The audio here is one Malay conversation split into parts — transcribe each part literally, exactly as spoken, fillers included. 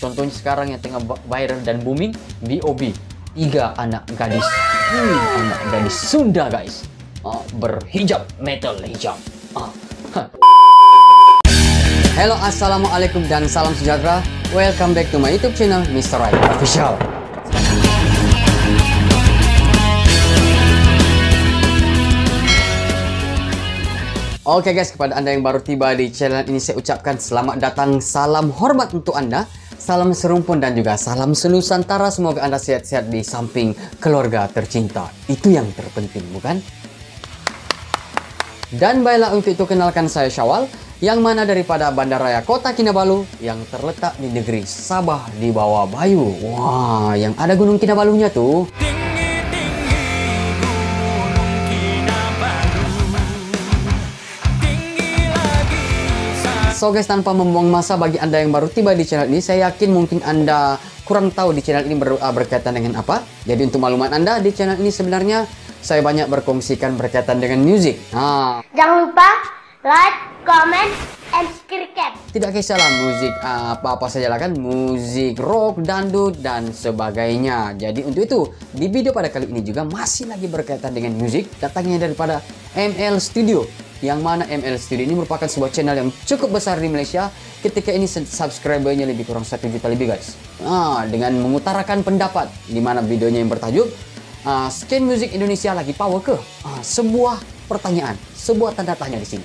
Contohnya sekarang yang tengah viral dan booming, V O B, tiga anak gadis, hmm, anak gadis Sunda guys, oh, berhijab metal hijab. Oh. Halo, assalamualaikum dan salam sejahtera. Welcome back to my YouTube channel mister Right Official. Oke guys, kepada Anda yang baru tiba di channel ini saya ucapkan selamat datang, salam hormat untuk Anda, salam serumpun dan juga salam senusantara. Semoga Anda sehat-sehat di samping keluarga tercinta. Itu yang terpenting, bukan? Dan baiklah, untuk itu kenalkan saya Syawal, yang mana daripada Bandaraya Kota Kinabalu yang terletak di negeri Sabah di bawah Bayu. Wah, yang ada Gunung Kinabalunya tuh. So guys, tanpa membuang masa, bagi Anda yang baru tiba di channel ini, saya yakin mungkin Anda kurang tahu di channel ini ber, uh, berkaitan dengan apa. Jadi untuk maklumat Anda, di channel ini sebenarnya saya banyak berkongsikan berkaitan dengan music. Nah, jangan lupa like, comment, and subscribe. Tidak kisahlah musik uh, apa-apa saja lah kan, musik rock, dangdut, dan sebagainya. Jadi untuk itu, di video pada kali ini juga masih lagi berkaitan dengan musik, datangnya daripada M L Studio. Yang mana M L Studio ini merupakan sebuah channel yang cukup besar di Malaysia. Ketika ini subscribernya lebih kurang satu juta lebih guys. Nah, dengan mengutarakan pendapat, di mana videonya yang bertajuk uh, Skin Music Indonesia lagi power ke? Uh, sebuah pertanyaan, sebuah tanda tanya di sini.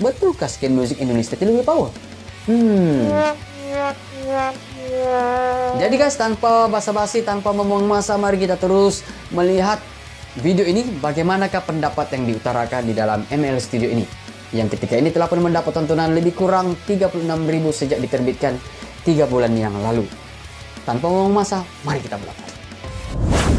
Betulkah Skin Music Indonesia itu lebih power? Hmm. Jadi guys, tanpa basa-basi, tanpa membuang masa, mari kita terus melihat video ini, bagaimanakah pendapat yang diutarakan di dalam M L Studio ini, yang ketika ini telah pun mendapat tontonan lebih kurang tiga puluh enam ribu sejak diterbitkan tiga bulan yang lalu. Tanpa ngomong masa, mari kita mulai.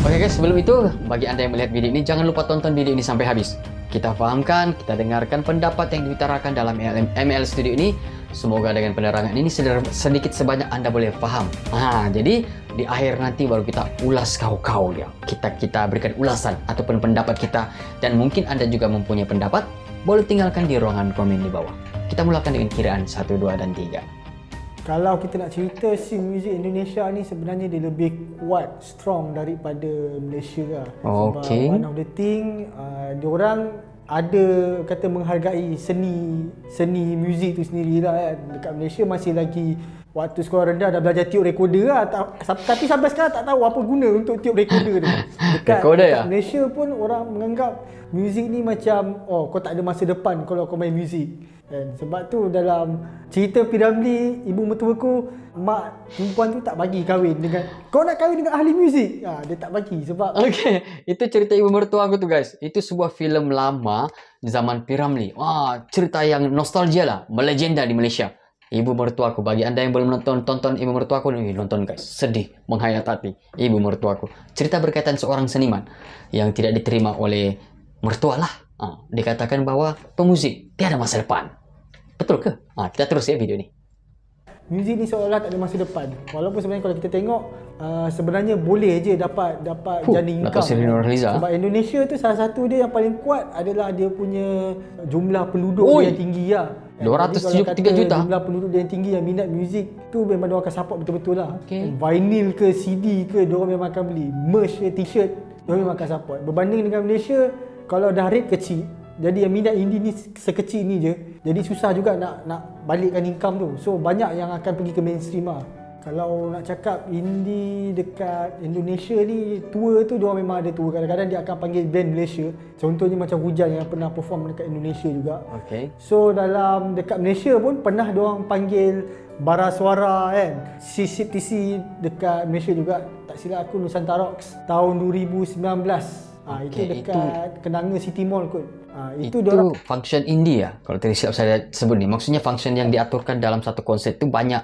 Oke guys, sebelum itu, bagi Anda yang melihat video ini, jangan lupa tonton video ini sampai habis. Kita pahamkan, kita dengarkan pendapat yang diutarakan dalam M L Studio ini. Semoga dengan penerangan ini sedikit sebanyak Anda boleh paham. Nah, jadi di akhir nanti baru kita ulas kau-kau ya. Kita kita berikan ulasan ataupun pendapat kita, dan mungkin Anda juga mempunyai pendapat, boleh tinggalkan di ruangan komen di bawah. Kita mulakan dengan kiraan satu, dua, dan tiga. Kalau kita nak cerita si muzik Indonesia ni sebenarnya dia lebih kuat, strong daripada Malaysia lah. Okay. Sebab one of the thing, uh, diorang ada kata menghargai seni seni muzik tu sendiri lah kan. Dekat Malaysia masih lagi waktu sekolah rendah dah belajar tiup recorder lah, tapi sampai sekarang tak tahu apa guna untuk tiup recorder tu. Dekat, recorder dekat ya? Malaysia pun orang menganggap muzik ni macam, oh, kau tak ada masa depan kalau kau main muzik. Dan sebab tu dalam cerita P. Ramli, Ibu Mertuaku, mak perempuan tu tak bagi kahwin dengan, kau nak kahwin dengan ahli muzik, ha, dia tak bagi sebab. Okey, itu cerita Ibu Mertuaku tu guys. Itu sebuah filem lama zaman P. Ramli. Wah, cerita yang nostalgia lah, melegenda di Malaysia. Ibu Mertuaku, bagi Anda yang belum nonton, tonton Ibu Mertuaku, nonton guys, sedih, menghayat hati. Ibu Mertuaku, cerita berkaitan seorang seniman yang tidak diterima oleh mertua lah. Ah, dikatakan bahwa pemusik tiada masa depan. Betul ke? Ah, kita terus ya video ni. Muzik ni seolah tak ada masa depan. Walaupun sebenarnya kalau kita tengok, uh, sebenarnya boleh je dapat dapat huh, jana income. Sebab Indonesia tu salah satu dia yang paling kuat adalah dia punya jumlah penduduk yang tinggi lah. dua ratus tujuh puluh tiga juta. Jumlah penduduk dia yang tinggi yang minat muzik tu memang dia akan support betul-betul lah. Okay. Vinyl ke C D ke dia memang akan beli. Merch ke t-shirt dia memang akan support. Berbanding dengan Malaysia, kalau dah rate kecil, jadi yang minat indie ni sekecil ni je. Jadi susah juga nak nak balikkan income tu. So banyak yang akan pergi ke Bensrimah. Kalau nak cakap indie dekat Indonesia ni, tour tu dia memang ada tour. Kadang-kadang dia akan panggil band Malaysia. Contohnya macam Hujan yang pernah perform dekat Indonesia juga. Okay. So dalam dekat Malaysia pun pernah dia orang panggil Bara Suara kan. C C T C dekat Malaysia juga. Tak silap aku Nusantarox tahun dua ribu sembilan belas. Ah, okay, itu dekat itu Kenanga City Mall kot. Ah, itu itu dalam function indie ya. Kalau tadi silap saya sebut ni, maksudnya function yang diaturkan dalam satu konsert tu banyak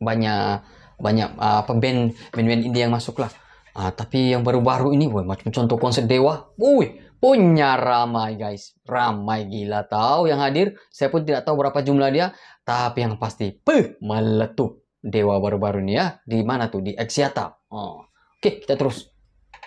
banyak banyak apa uh, band band-band indie yang masuklah. Ah, tapi yang baru-baru ini, woi, macam contoh konsert Dewa, woi, punya ramai guys. Ramai gila tahu yang hadir. Saya pun tidak tahu berapa jumlah dia, tapi yang pasti peh meletup Dewa baru-baru ni ya. Di mana tu? Di Axiata. Oh. Okey, kita terus.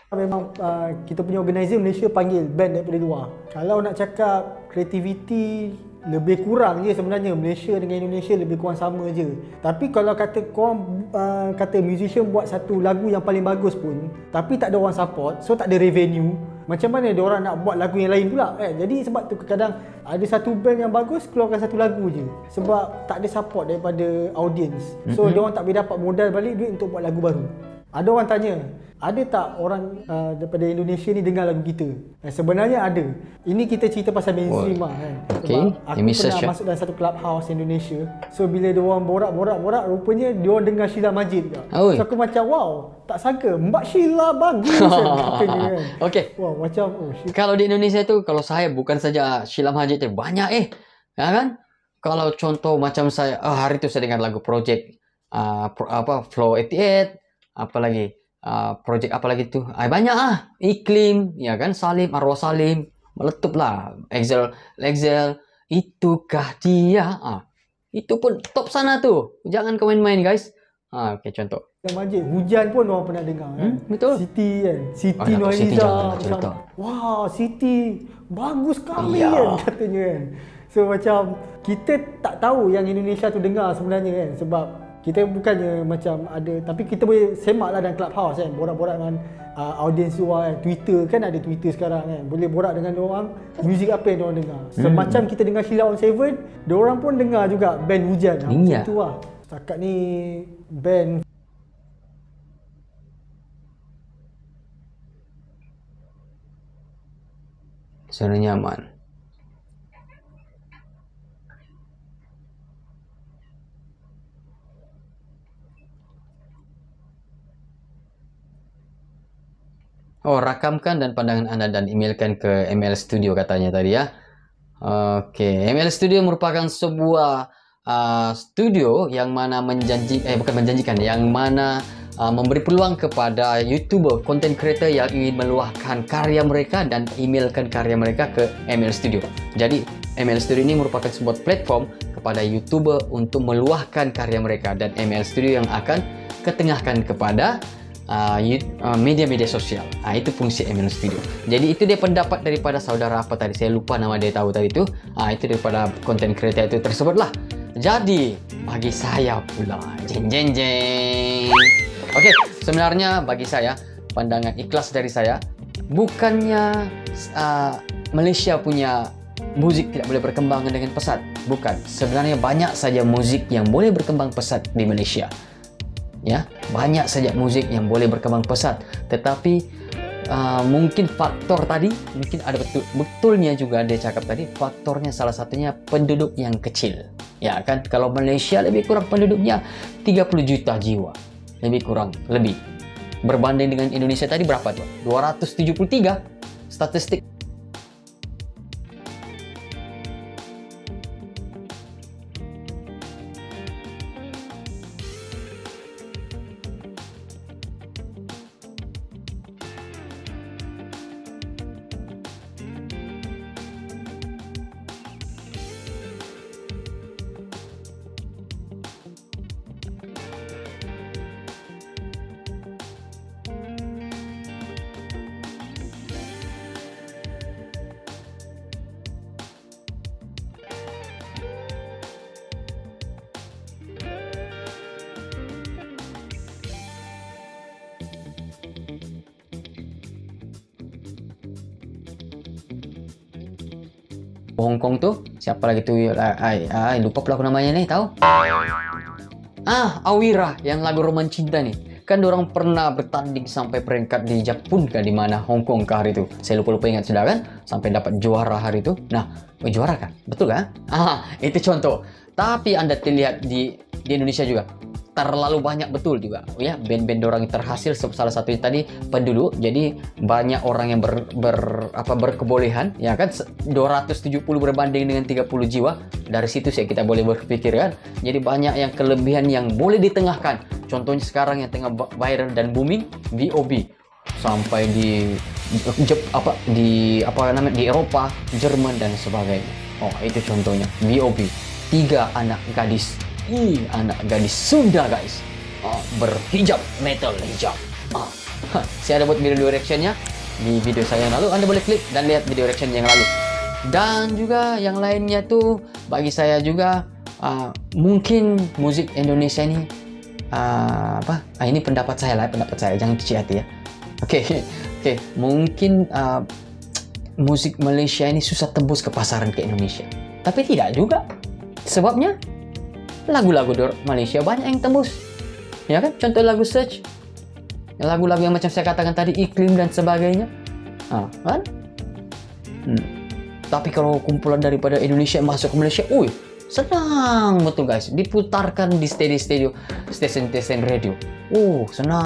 Memang uh, kita punya organizer Malaysia panggil band daripada luar. Kalau nak cakap kreativiti lebih kurang je sebenarnya. Malaysia dengan Indonesia lebih kurang sama je. Tapi kalau kata korang uh, kata musician buat satu lagu yang paling bagus pun tapi tak ada orang support, so tak ada revenue, macam mana dia orang nak buat lagu yang lain pula eh? Jadi sebab tu kadang ada satu band yang bagus keluarkan satu lagu je sebab tak ada support daripada audience. So mm-hmm. dia orang tak boleh dapat modal balik duit untuk buat lagu baru. Ada orang tanya, ada tak orang uh, daripada Indonesia ni dengar lagu kita? Eh, sebenarnya ada. Ini kita cerita pasal Bensrimah kan. Okay. Aku Ini pernah masuk dalam satu clubhouse Indonesia. So bila dia orang borak-borak-borak, rupanya dia orang dengar Sheila Majid juga. Oh. So aku macam wow, tak sangka Mbak Sheila bagus kan. Okey. Wow, macam oh, kalau di Indonesia tu kalau saya bukan saja Sheila Majid tu banyak eh. Ya kan? Kalau contoh macam saya oh, hari tu saya dengar lagu project uh, pro, apa Flow lapan lapan, apa lagi? Uh, projek apa lagi tu? Ay, banyak ah. Iklim, ya kan? Salim, Arwah Salim, meletup lah. Excel, Excel, itukah dia? Ah, itu pun top sana tu. Jangan kau main-main guys. Ah, okay contoh. Majid, hujan pun orang pernah dengar kan? Hmm, betul. Siti kan? Siti oh, Noeliza. Wah, Siti bagus sekali ya. Kan katanya kan. So macam kita tak tahu yang Indonesia tu dengar sebenarnya kan sebab kita bukannya macam ada, tapi kita boleh semak lah dalam clubhouse kan, borak-borak dengan uh, audiens luar kan. Twitter kan ada Twitter sekarang kan, boleh borak dengan orang muzik apa yang diorang dengar. Semacam hmm. kita dengar Sheila on tujuh, diorang pun dengar juga band hujan lah, yeah. Macam tu lah. Setakat ni band suara nyaman. Oh, rakamkan dan pandangan anda dan emailkan ke M L Studio katanya tadi ya. Okey, M L Studio merupakan sebuah uh, studio yang mana menjanji eh bukan menjanjikan, yang mana uh, memberi peluang kepada YouTuber, content creator yang ingin meluahkan karya mereka dan emailkan karya mereka ke M L Studio. Jadi, M L Studio ini merupakan sebuah platform kepada YouTuber untuk meluahkan karya mereka dan M L Studio yang akan ketengahkan kepada media-media uh, sosial. Nah, itu fungsi M L Studio. Jadi itu dia pendapat daripada saudara apa tadi, saya lupa nama dia tahu tadi tu. Nah, itu daripada content creator itu tersebut lah. Jadi bagi saya pula jeng jeng jeng. Okey, sebenarnya bagi saya pandangan ikhlas dari saya bukannya uh, Malaysia punya muzik tidak boleh berkembang dengan pesat. Bukan. Sebenarnya banyak saja muzik yang boleh berkembang pesat di Malaysia. Ya, banyak saja muzik yang boleh berkembang pesat, tetapi uh, mungkin faktor tadi, mungkin ada betul betulnya juga dia cakap tadi, faktornya salah satunya penduduk yang kecil. Ya kan, kalau Malaysia lebih kurang penduduknya tiga puluh juta jiwa, lebih kurang, lebih. Berbanding dengan Indonesia tadi berapa tuh? dua ratus tujuh puluh tiga statistik. Hong Kong tu siapa lagi tu? Ai, ai lupa pelakon namanya ni tahu? Ah, Awira yang lagu Roman Cinta ni. Kan orang pernah bertanding sampai peringkat di Jepun ke di mana Hong Kong ke hari tu. Saya lupa-lupa ingat sudah kan? Sampai dapat juara hari tu. Nah, oh, juara kan? Betul kan? Ah, itu contoh. Tapi anda terlihat di di Indonesia juga terlalu banyak betul juga ya band-band orang yang terhasil, salah satunya tadi penduduk. Jadi banyak orang yang ber, ber apa berkebolehan ya kan, dua ratus tujuh puluh berbanding dengan tiga puluh jiwa. Dari situ sih kita boleh berfikir kan. Jadi banyak yang kelebihan yang boleh ditengahkan. Contohnya sekarang yang tengah viral dan booming V O B sampai di Jep, apa di apa namanya di Eropa, Jerman dan sebagainya. Oh, itu contohnya V O B. Tiga anak gadis. Ih, anak gadis Sunda guys. Oh, berhijab, metal hijab. Oh. Saya ada buat video reaction-nya di video saya yang lalu. Anda boleh klik dan lihat video reaction yang lalu. Dan juga yang lainnya tuh bagi saya juga uh, mungkin musik Indonesia ini uh, apa? Nah, ini pendapat saya lah, pendapat saya, jangan kecil hati ya. Oke, okay, oke, okay. Mungkin uh, musik Malaysia ini susah tembus ke pasaran ke Indonesia. Tapi tidak juga, sebabnya lagu-lagu Malaysia banyak yang tembus, ya kan? Contoh lagu Search, lagu-lagu yang macam saya katakan tadi, Iklim dan sebagainya, nah, kan? Hmm. Tapi kalau kumpulan daripada Indonesia masuk ke Malaysia, uy, senang betul guys. Diputarkan di stadion-stadion, stasiun-stasiun radio. Uh, senang.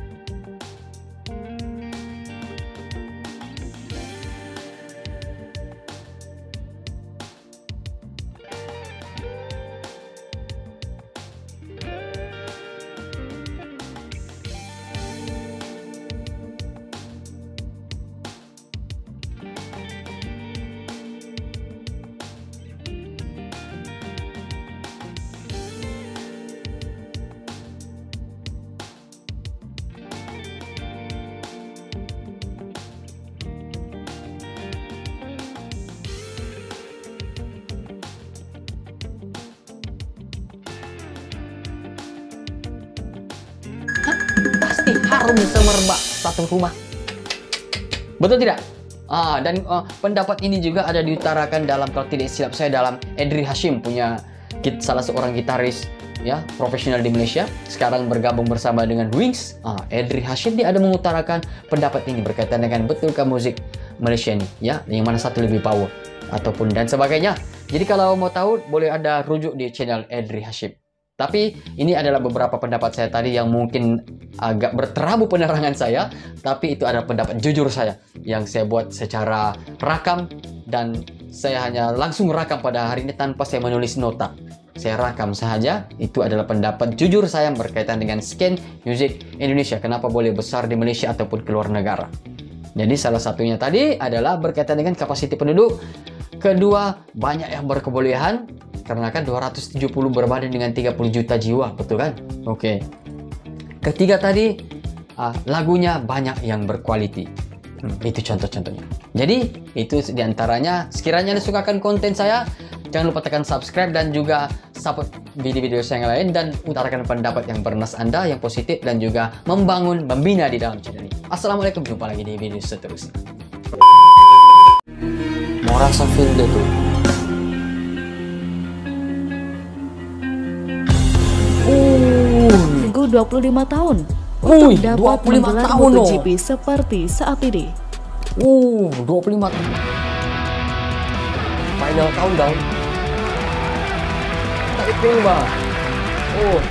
Pasti harum semerbak satu rumah, betul tidak? Ah, dan uh, pendapat ini juga ada diutarakan dalam, kalau tidak silap saya, dalam Edri Hashim punya git, salah seorang gitaris ya profesional di Malaysia, sekarang bergabung bersama dengan Wings. Ah, Edri Hashim dia ada mengutarakan pendapat ini berkaitan dengan betulkah musik Malaysia ini ya, yang mana satu lebih power ataupun dan sebagainya. Jadi kalau mau tahu boleh ada rujuk di channel Edri Hashim. Tapi ini adalah beberapa pendapat saya tadi yang mungkin agak berterabu penerangan saya, tapi itu adalah pendapat jujur saya yang saya buat secara rakam, dan saya hanya langsung rakam pada hari ini tanpa saya menulis nota. Saya rakam saja, itu adalah pendapat jujur saya berkaitan dengan Skin Music Indonesia, kenapa boleh besar di Malaysia ataupun ke luar negara. Jadi salah satunya tadi adalah berkaitan dengan kapasiti penduduk. Kedua, banyak yang berkebolehan, karena kan dua ratus tujuh puluh berbanding dengan tiga puluh juta jiwa, betul kan? Oke. Okay. Ketiga tadi, uh, lagunya banyak yang berkualiti. Hmm, itu contoh-contohnya. Jadi, itu diantaranya. Sekiranya Anda sukakan konten saya, jangan lupa tekan subscribe dan juga support video-video saya yang lain, dan utarakan pendapat yang bernas Anda, yang positif, dan juga membangun, membina di dalam channel ini. Assalamualaikum, jumpa lagi di video seterusnya. Mau rasa feel dia tuh. Tunggu dua puluh lima tahun untuk Uy, dapat menggelar MotoGP no. seperti saat ini. Uh, dua puluh lima tahun. Final countdown. Taiping, Bang. Oh.